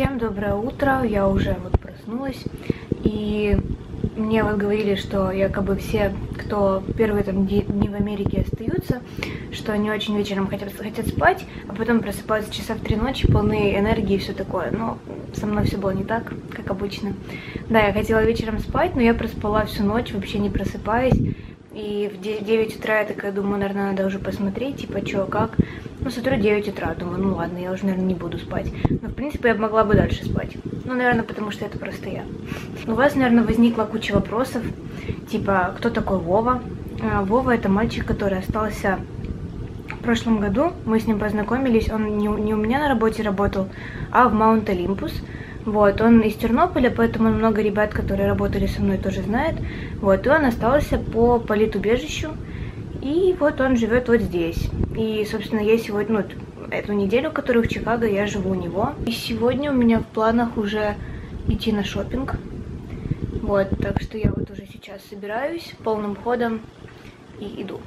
Всем доброе утро, я уже вот проснулась, и мне вот говорили, что якобы все, кто первые там дни в Америке остаются, что они очень вечером хотят спать, а потом просыпаются часа в 3 ночи, полные энергии и все такое. Но со мной все было не так, как обычно. Да, я хотела вечером спать, но я проспала всю ночь, вообще не просыпаясь. И в 9 утра я такая думаю, наверное, надо уже посмотреть, типа, чё, как. Ну, смотрю, 9 утра, думаю, ну ладно, я уже, наверное, не буду спать. Но, в принципе, я могла бы дальше спать. Ну, наверное, потому что это просто я. У вас, наверное, возникла куча вопросов, типа, кто такой Вова? Вова — это мальчик, который остался в прошлом году. Мы с ним познакомились, он не у меня на работе работал, а в Маунт Олимпус. Вот, он из Тернополя, поэтому много ребят, которые работали со мной, тоже знают. Вот, и он остался по политубежищу, и вот он живет вот здесь. И, собственно, я сегодня, ну, эту неделю, которую в Чикаго, я живу у него. И сегодня у меня в планах уже идти на шопинг. Вот, так что я вот уже сейчас собираюсь полным ходом и иду.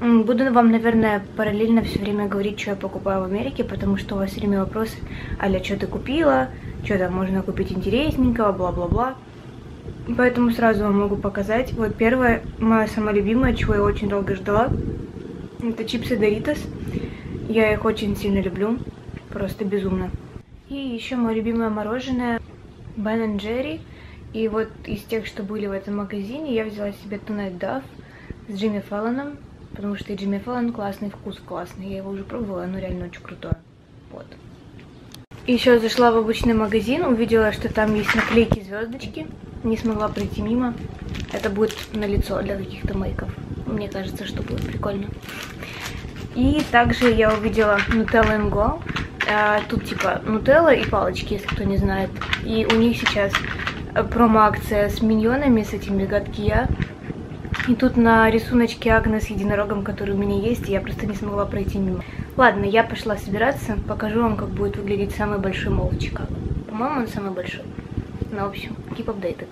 Буду вам, наверное, параллельно все время говорить, что я покупаю в Америке, потому что у вас все время вопросы а-ля «что ты купила?», «что там можно купить интересненького?», бла-бла-бла. Поэтому сразу вам могу показать. Вот первое, мое самое любимое, чего я очень долго ждала, это чипсы Доритас. Я их очень сильно люблю, просто безумно. И еще мое любимое мороженое Бен и Джерри. И вот из тех, что были в этом магазине, я взяла себе Tuna Dove с Джимми Фаллоном. Потому что и Джимми Фаллон классный, вкус классный. Я его уже пробовала, оно реально очень крутое. Вот. Еще зашла в обычный магазин, увидела, что там есть наклейки звездочки. Не смогла пройти мимо. Это будет на лицо для каких-то мейков. Мне кажется, что будет прикольно. И также я увидела Nutella & Go. Тут типа нутелла и палочки, если кто не знает. И у них сейчас промо-акция с миньонами, с этими гадкия. И тут на рисуночке Агне с единорогом, который у меня есть, я просто не смогла пройти мимо. Ладно, я пошла собираться, покажу вам, как будет выглядеть самый большой молл в Чикаго. По-моему, он самый большой. Ну, в общем, keep updated.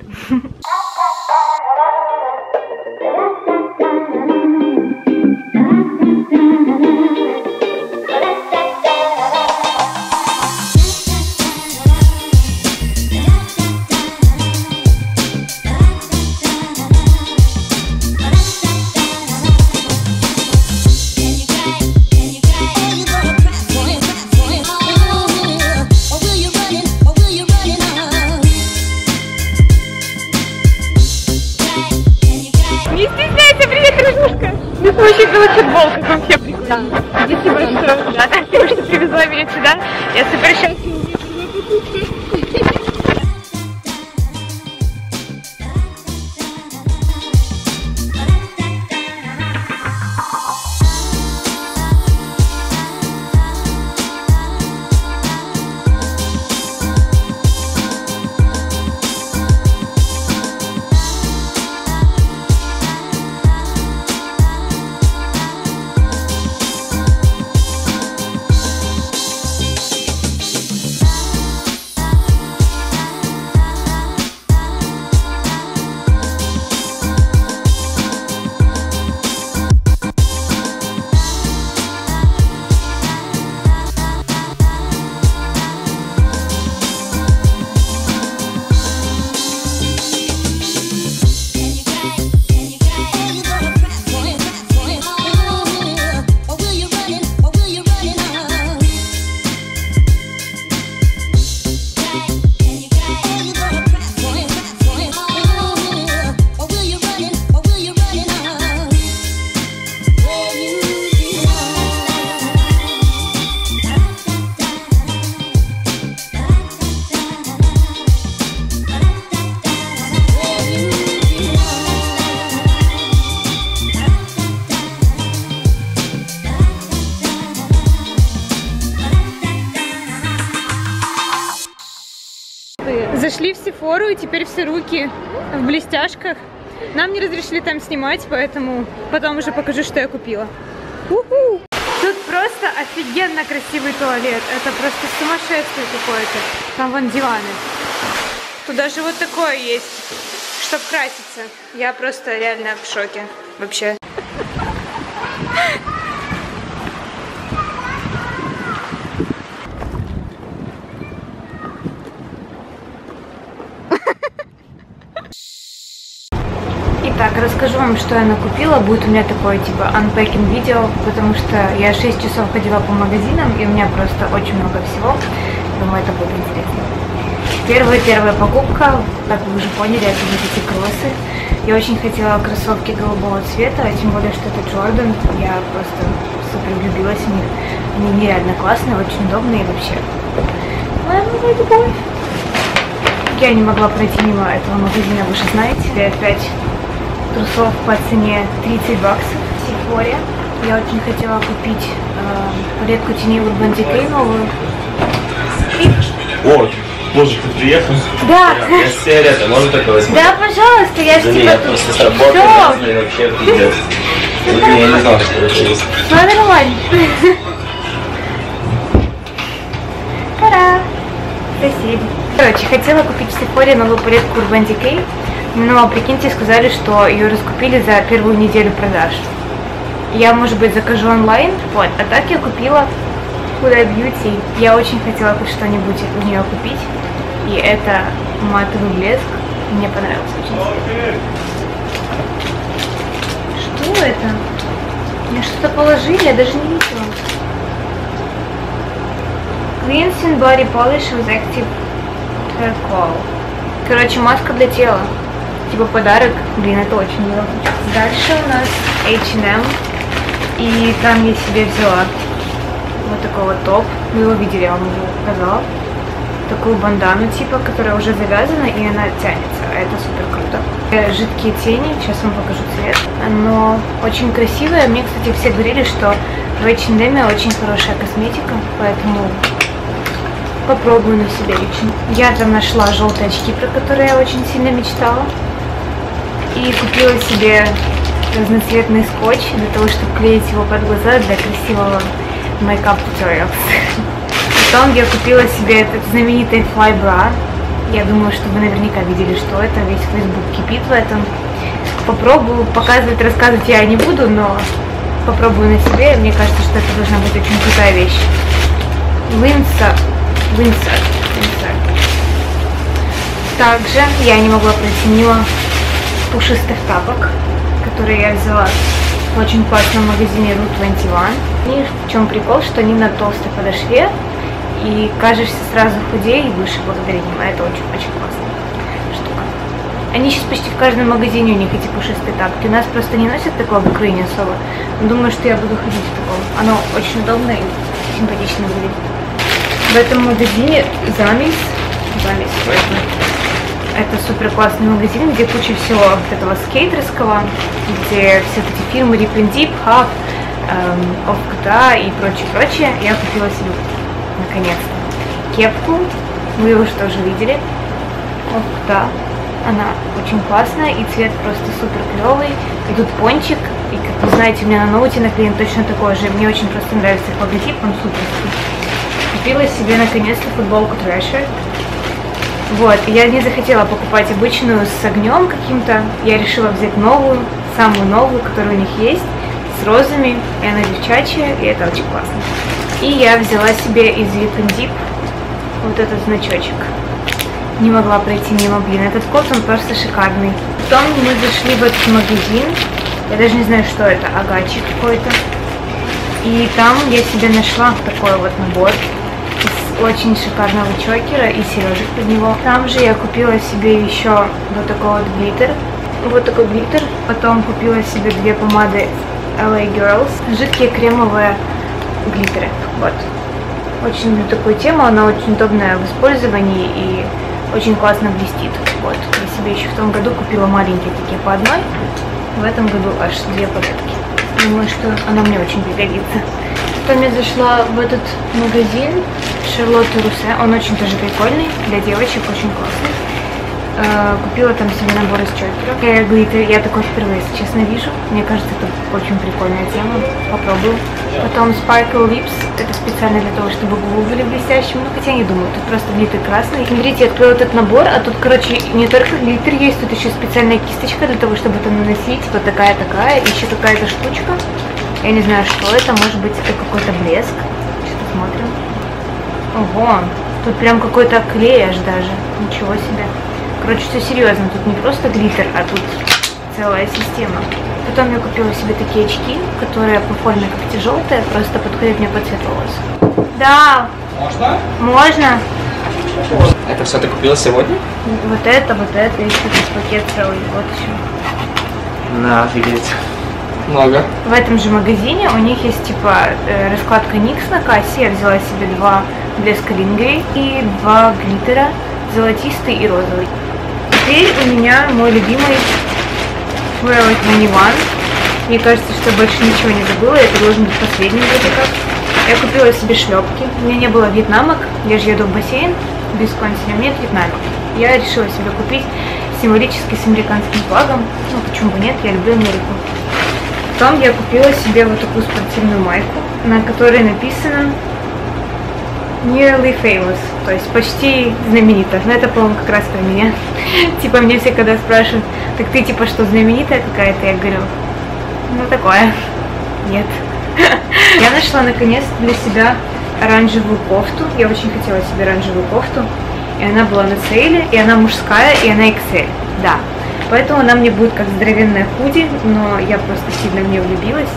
Зашли в Сефору, и теперь все руки в блестяшках. Нам не разрешили там снимать, поэтому потом уже покажу, что я купила. У-ху! Тут просто офигенно красивый туалет. Это просто сумасшествие какое-то. Там вон диваны. Тут даже вот такое есть, чтобы краситься. Я просто реально в шоке вообще. Так, расскажу вам, что я накупила. Будет у меня такое типа unpacking видео, потому что я 6 часов ходила по магазинам, и у меня просто очень много всего. Думаю, это будет интересно. Первая покупка, как вы уже поняли, это вот эти кроссы. Я очень хотела кроссовки голубого цвета, тем более, что это Jordan. Я просто супер влюбилась в них. Они нереально классные, очень удобные вообще. Ладно, давай. Я не могла пройти мимо этого магазина, вы же знаете. Я опять трусов по цене 30 баксов в Сефоре. Я очень хотела купить палетку теней Urban Decay новую. О, может, ты приехал? Да. Я с тебя рядом, можно такое смотреть? Да, пожалуйста, я же тебя... Я просто сработал, и вообще придет. Я не знал, что это есть. Ну, нормально. Та-да! Соседи. Короче, хотела купить в Сефоре новую палетку Urban Decay. Но, прикиньте, сказали, что ее раскупили за первую неделю продаж. Я, может быть, закажу онлайн, вот, а так я купила Huda Beauty. Я очень хотела что-нибудь у нее купить, и это матовый блеск, мне понравился очень сильно. Что это? Мне что-то положили, я даже не видела. Cleansing Body Polish with Active Charcoal. Короче, маска для тела. Типа подарок, блин, это очень мило. Дальше у нас H&M, и там я себе взяла вот такой вот топ, вы его видели, я вам уже показала, такую бандану типа, которая уже завязана и она тянется, а это супер круто. Жидкие тени, сейчас вам покажу цвет, оно очень красивое, мне, кстати, все говорили, что в H&M очень хорошая косметика, поэтому... Попробую на себя лично. Я там нашла желтые очки, про которые я очень сильно мечтала. И купила себе разноцветный скотч для того, чтобы клеить его под глаза для красивого makeup tutorials. Потом я купила себе этот знаменитый Fly Bra. Я думаю, что вы наверняка видели, что это. Весь Facebook кипит в этом. Попробую показывать, рассказывать я не буду, но попробую на себе. Мне кажется, что это должна быть очень крутая вещь. Винсер. Также я не могла пройти мимо пушистых тапок, которые я взяла в очень классном магазине Rue 21. И в чем прикол, что они на толстой подошве, и кажешься сразу худее и выше благодаря ним. А это очень-очень классная штука. Они сейчас почти в каждом магазине у них эти пушистые тапки. У нас просто не носят такого в Украине особо. Думаю, что я буду ходить в таком. Оно очень удобно и симпатично выглядит. В этом магазине Замис. Это супер классный магазин, где куча всего вот этого скейтерского, где все эти фирмы Rip'n'Dip, Huff, Opkuta и прочее. Я купила себе, наконец-то, кепку. Вы его же тоже видели. Opkuta. Она очень классная и цвет просто супер клевый. И тут пончик. И, как вы знаете, у меня на ноуте наклеен точно такой же. Мне очень просто нравится их логотип, он супер. Купила себе наконец-то футболку Thrasher. Вот, я не захотела покупать обычную с огнем каким-то. Я решила взять новую, самую новую, которая у них есть, с розами. И она девчачья, и это очень классно. И я взяла себе из Wifandip вот этот значочек. Не могла пройти мимо, блин, этот кот, он просто шикарный. Потом мы зашли в этот магазин. Я даже не знаю, что это, агачик какой-то. И там я себе нашла такой вот набор из очень шикарного чокера и сережек под него. Там же я купила себе еще вот такой вот глиттер. Потом купила себе две помады LA Girls. Жидкие кремовые глиттеры. Вот. Очень люблю такую тему. Она очень удобная в использовании и очень классно блестит. Вот. Я себе еще в том году купила маленькие такие по одной. В этом году аж две палетки. Думаю, что она мне очень пригодится. Потом я зашла в этот магазин Шарлотты Русе. Он очень тоже прикольный, для девочек очень классный. Купила там себе набор из чокеров. Я такой впервые, если честно, вижу. Мне кажется, это очень прикольная тема. Попробую. Потом Sparkle Lips. Это специально для того, чтобы губы были блестящими. Ну, хотя не думаю, тут просто глиттер красный. Смотрите, я открыла этот набор, а тут, короче, не только глиттер есть, тут еще специальная кисточка для того, чтобы это наносить. Вот такая-такая, еще какая-то штучка. Я не знаю, что это. Может быть, это какой-то блеск. Сейчас посмотрим. Ого, тут прям какой-то клей аж даже. Ничего себе. Короче, все серьезно. Тут не просто глиттер, а тут целая система. Потом я купила себе такие очки, которые по форме как те желтые, просто подходят мне по цвету волос. Да. Можно? Можно. Это все ты купила сегодня? Вот это, еще этот пакет целый, вот еще. На, офигеть. Много. В этом же магазине у них есть типа раскладка Никс на кассе. Я взяла себе два блеска лингри и два глиттера, золотистый и розовый. Теперь у меня мой любимый Forever 21. Мне кажется, что больше ничего не забыла, это должен быть последний заказ. Я купила себе шлепки, у меня не было вьетнамок, я же еду в бассейн без консиля, у меня нет вьетнамок. Я решила себе купить символически с американским флагом, ну почему бы нет, я люблю Америку. Потом я купила себе вот такую спортивную майку, на которой написано Nearly Famous, то есть почти знаменитая. Но это, по-моему, как раз про меня. Типа мне все когда спрашивают, так ты типа что, знаменитая какая-то? Я говорю, ну такое. Нет. Я нашла наконец для себя оранжевую кофту. Я очень хотела себе оранжевую кофту. И она была на сейле, и она мужская, и она XL. Да. Поэтому она мне будет как здоровенная худи, но я просто сильно в нее влюбилась.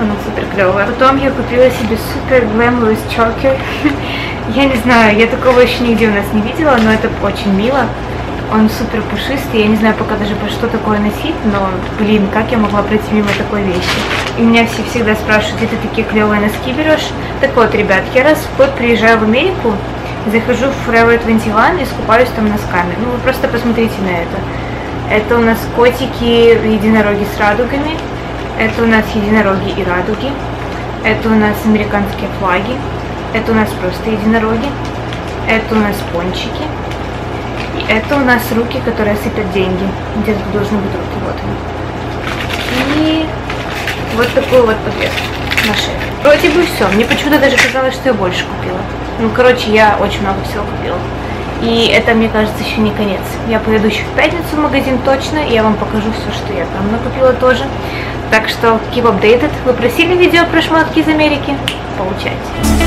Она супер клевая. Потом я купила себе супер glamorous чокер. Я не знаю, я такого еще нигде у нас не видела, но это очень мило. Он супер пушистый, я не знаю пока даже про что такое носить, но, блин, как я могла пройти мимо такой вещи. И меня все всегда спрашивают, где ты такие клевые носки берешь? Так вот, ребят, я раз в год приезжаю в Америку, захожу в Forever 21 и скупаюсь там носками. Ну, вы просто посмотрите на это. Это у нас котики, единороги с радугами. Это у нас единороги и радуги. Это у нас американские флаги. Это у нас просто единороги. Это у нас пончики. И это у нас руки, которые сыпят деньги. Где-то должны быть руки, вот они. И вот такой вот подвес на шее. Вроде бы все. Мне почему-то даже казалось, что я больше купила. Ну, короче, я очень много всего купила. И это, мне кажется, еще не конец. Я поеду еще в пятницу в магазин точно, и я вам покажу все, что я там накупила тоже. Так что keep updated. Вы просили видео про шмотки из Америки? Получайте.